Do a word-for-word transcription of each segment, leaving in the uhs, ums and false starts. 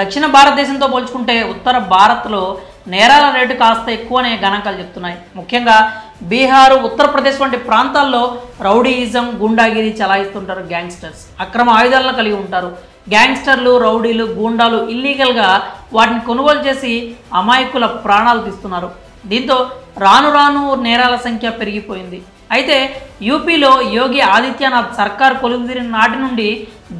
దక్షిణ భారతదేశంతో పోల్చుకుంటే ఉత్తర భారత్లో నేరాల రేటు కాస్త ఎక్కువనే గణాంకాలు చెప్తున్నాయి. ముఖ్యంగా బీహారు, ఉత్తరప్రదేశ్ వంటి ప్రాంతాల్లో రౌడీయిజం, గుండాగిరి చలాయిస్తుంటారు గ్యాంగ్స్టర్స్. అక్రమ ఆయుధాలను కలిగి ఉంటారు. గ్యాంగ్స్టర్లు, రౌడీలు, గూండాలు ఇల్లీగల్గా వాటిని కొనుగోలు చేసి అమాయకుల ప్రాణాలు తీస్తున్నారు. దీంతో రాను రాను నేరాల సంఖ్య పెరిగిపోయింది. అయితే యూపీలో యోగి ఆదిత్యనాథ్ సర్కార్ కొలువుదీరిన నాటి నుండి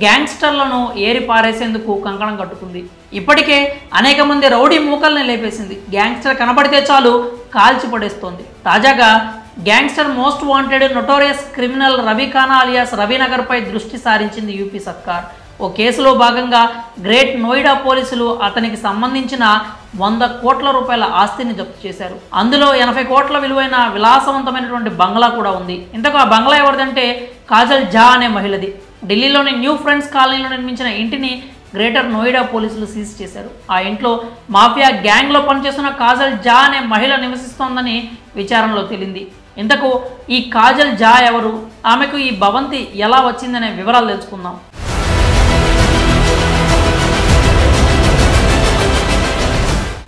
గ్యాంగ్స్టర్లను ఏరి పారేసేందుకు కంకణం కట్టుకుంది. ఇప్పటికే అనేక మంది రౌడీ మూకల్ని లేపేసింది. గ్యాంగ్స్టర్ కనబడితే చాలు కాల్చి పడేస్తోంది. తాజాగా gangster most wanted notorious criminal Ravi Kana alias రవినగర్పై దృష్టి సారించింది యూపీ సర్కార్. ఓ కేసులో భాగంగా గ్రేట్ నోయిడా పోలీసులు అతనికి సంబంధించిన వంద కోట్ల రూపాయల ఆస్తిని జప్తు చేశారు. అందులో ఎనభై కోట్ల విలువైన విలాసవంతమైనటువంటి బంగ్లా కూడా ఉంది. ఇంతకు ఆ బంగ్లా ఎవరిదంటే కాజల్ ఝా అనే మహిళది. ఢిల్లీలోని న్యూ ఫ్రెండ్స్ కాలనీలో నిర్మించిన ఇంటిని గ్రేటర్ నోయిడా పోలీసులు సీజ్ చేశారు. ఆ ఇంట్లో మాఫియా గ్యాంగ్లో పనిచేస్తున్న కాజల్ ఝా అనే మహిళ నివసిస్తోందని విచారణలో తేలింది. ఇంతకు ఈ కాజల్ ఝా ఎవరు, ఆమెకు ఈ భవంతి ఎలా వచ్చిందనే వివరాలు తెలుసుకుందాం.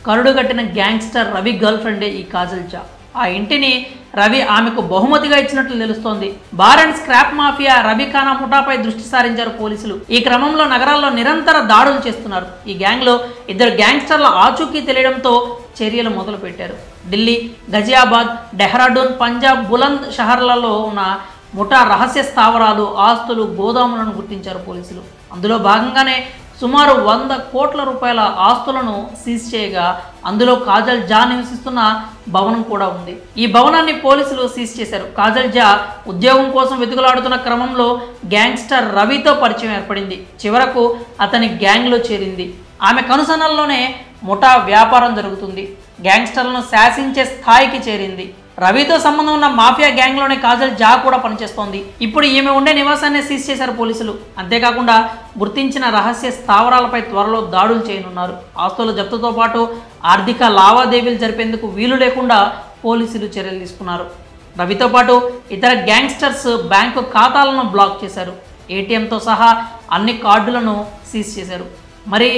కరుడుగట్టిన గ్యాంగ్స్టర్ రవి గర్ల్ ఫ్రెండే ఈ కాజల్ ఝా. ఆ ఇంటిని రవి ఆమెకు బహుమతిగా ఇచ్చినట్లు తెలుస్తోంది. Bar and scrap mafia Ravi Kana ముఠాపై దృష్టి సారించారు పోలీసులు. ఈ క్రమంలో నగరాల్లో నిరంతర దాడులు చేస్తున్నారు. ఈ గ్యాంగ్లో ఇద్దరు గ్యాంగ్స్టర్ల ఆచూకీ తెలియడంతో చర్యలు మొదలుపెట్టారు. ఢిల్లీ, గజియాబాద్, డెహ్రాడూన్, పంజాబ్, బులంద్ షహర్లలో ఉన్న ముఠా రహస్య స్థావరాలు, ఆస్తులు, గోదాములను గుర్తించారు పోలీసులు. అందులో భాగంగానే సుమారు వంద కోట్ల రూపాయల ఆస్తులను సీజ్ చేయగా అందులో కాజల్ ఝా నివసిస్తున్న భవనం కూడా ఉంది. ఈ భవనాన్ని పోలీసులు సీజ్ చేశారు. కాజల్ ఝా ఉద్యోగం కోసం వెతుకులాడుతున్న క్రమంలో గ్యాంగ్స్టర్ రవితో పరిచయం ఏర్పడింది. చివరకు అతని గ్యాంగ్లో చేరింది. ఆమె కనుసనల్లోనే ముఠా వ్యాపారం జరుగుతుంది. గ్యాంగ్స్టర్లను శాసించే స్థాయికి చేరింది. రవితో సంబంధం ఉన్న మాఫియా గ్యాంగ్లోనే కాజల్ ఝా కూడా పనిచేస్తోంది. ఇప్పుడు ఈమె ఉండే నివాసాన్ని సీజ్ చేశారు పోలీసులు. అంతేకాకుండా గుర్తించిన రహస్య స్థావరాలపై త్వరలో దాడులు చేయనున్నారు. ఆస్తుల జప్తుతో పాటు ఆర్థిక లావాదేవీలు జరిపేందుకు వీలు లేకుండా పోలీసులు చర్యలు తీసుకున్నారు. రవితో పాటు ఇతర గ్యాంగ్స్టర్స్ బ్యాంకు ఖాతాలను బ్లాక్ చేశారు. ఏటీఎంతో సహా అన్ని కార్డులను సీజ్ చేశారు. మరి